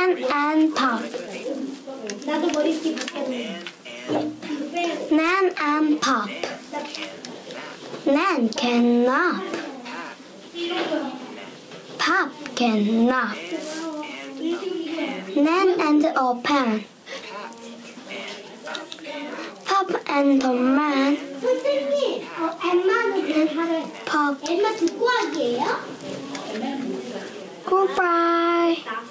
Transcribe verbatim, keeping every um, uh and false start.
Nan and Pap. Nan and Pap. Nan can nap. Pap can nap. Nan and the open. Pap and the man. Pap. Goodbye.